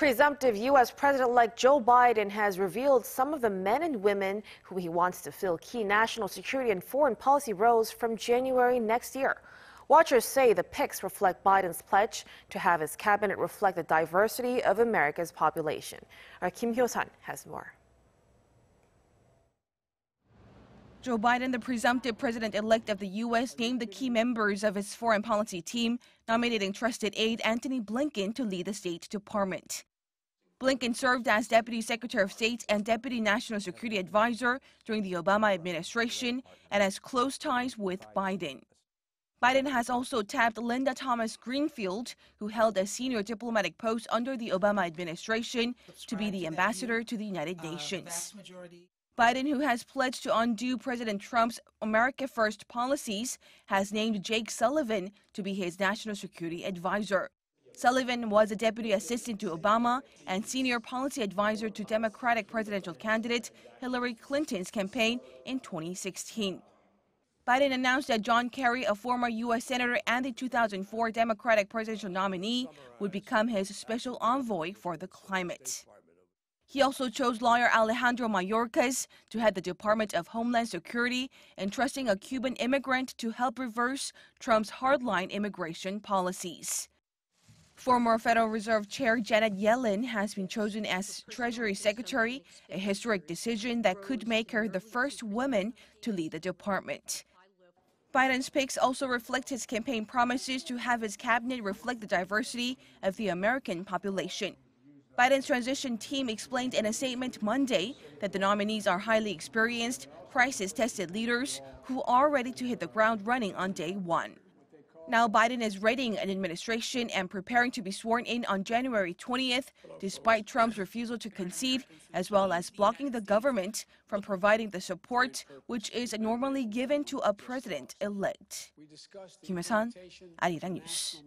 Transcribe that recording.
Presumptive U.S. President-elect Joe Biden has revealed some of the men and women who he wants to fill key national security and foreign policy roles from January next year. Watchers say the picks reflect Biden's pledge to have his cabinet reflect the diversity of America's population. Our Kim Hyo-sun has more. Joe Biden, the presumptive president-elect of the U.S., named the key members of his foreign policy team, nominating trusted aide Antony Blinken to lead the State Department. Blinken served as Deputy Secretary of State and Deputy National Security Advisor during the Obama administration and has close ties with Biden. Biden has also tapped Linda Thomas-Greenfield, who held a senior diplomatic post under the Obama administration, to be the ambassador to the United Nations. Biden, who has pledged to undo President Trump's America First policies, has named Jake Sullivan to be his national security advisor. Sullivan was a deputy assistant to Obama and senior policy advisor to Democratic presidential candidate Hillary Clinton's campaign in 2016. Biden announced that John Kerry, a former U.S. senator and the 2004 Democratic presidential nominee, would become his special envoy for the climate. He also chose lawyer Alejandro Mayorkas to head the Department of Homeland Security, entrusting a Cuban immigrant to help reverse Trump's hardline immigration policies. Former Federal Reserve Chair Janet Yellen has been chosen as Treasury Secretary, a historic decision that could make her the first woman to lead the department. Biden's picks also reflect his campaign promises to have his cabinet reflect the diversity of the American population. Biden's transition team explained in a statement Monday that the nominees are highly experienced, crisis-tested leaders who are ready to hit the ground running on day one. Now Biden is readying an administration and preparing to be sworn in on January 20th, despite Trump's refusal to concede, as well as blocking the government from providing the support which is normally given to a president-elect. Kim Hyo-sun, Arirang News.